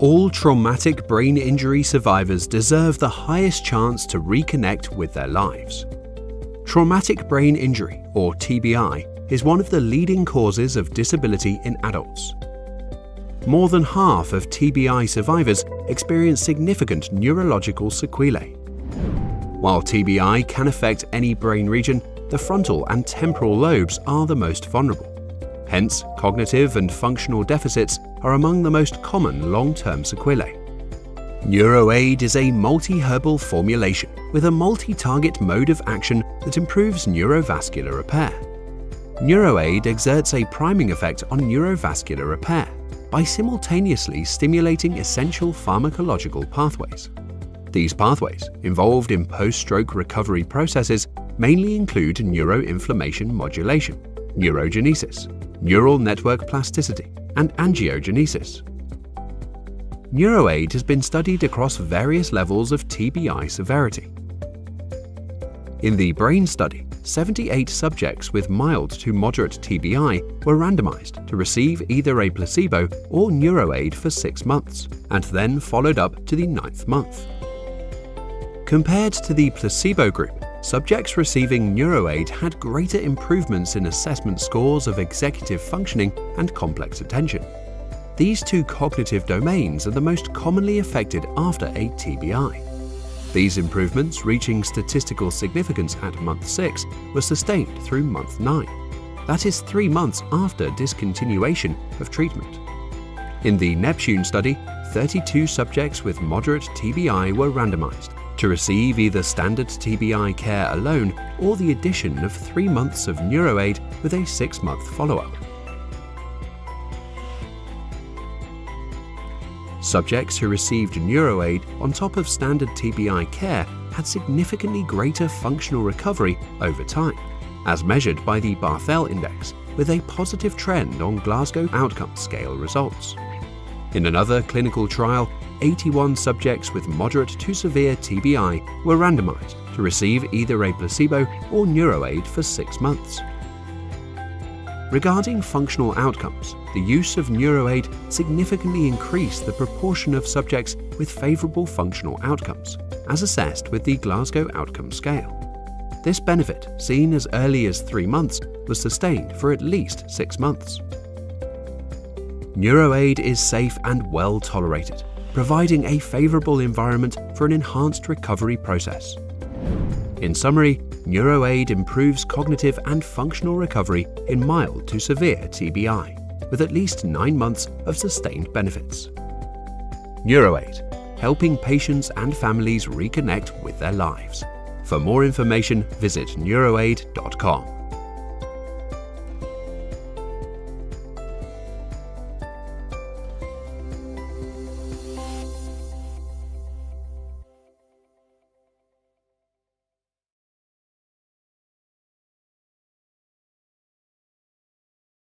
All traumatic brain injury survivors deserve the highest chance to reconnect with their lives. Traumatic brain injury, or TBI, is one of the leading causes of disability in adults. More than half of TBI survivors experience significant neurological sequelae. While TBI can affect any brain region, the frontal and temporal lobes are the most vulnerable. Hence, cognitive and functional deficits are among the most common long-term sequelae. NeuroAiD is a multi-herbal formulation with a multi-target mode of action that improves neurovascular repair. NeuroAiD exerts a priming effect on neurovascular repair by simultaneously stimulating essential pharmacological pathways. These pathways, involved in post-stroke recovery processes, mainly include neuroinflammation modulation, neurogenesis, neural network plasticity, and angiogenesis. NeuroAiD has been studied across various levels of TBI severity. In the BRAIN study, 78 subjects with mild to moderate TBI were randomized to receive either a placebo or NeuroAiD for 6 months, and then followed up to the 9th month. Compared to the placebo group, subjects receiving NeuroAiD had greater improvements in assessment scores of executive functioning and complex attention. These two cognitive domains are the most commonly affected after a TBI. These improvements, reaching statistical significance at month 6, were sustained through month 9. That is 3 months after discontinuation of treatment. In the NEPTUNE study, 32 subjects with moderate TBI were randomized to receive either standard TBI care alone or the addition of 3 months of NeuroAiD with a 6-month follow-up. Subjects who received NeuroAiD on top of standard TBI care had significantly greater functional recovery over time, as measured by the Barthel Index, with a positive trend on Glasgow Outcome Scale results. In another clinical trial, 81 subjects with moderate to severe TBI were randomized to receive either a placebo or NeuroAiD for 6 months. Regarding functional outcomes, the use of NeuroAiD significantly increased the proportion of subjects with favorable functional outcomes, as assessed with the Glasgow Outcome Scale. This benefit, seen as early as 3 months, was sustained for at least 6 months. NeuroAiD is safe and well tolerated, providing a favorable environment for an enhanced recovery process. In summary, NeuroAiD improves cognitive and functional recovery in mild to severe TBI, with at least 9 months of sustained benefits. NeuroAiD, helping patients and families reconnect with their lives. For more information, visit neuroaid.com.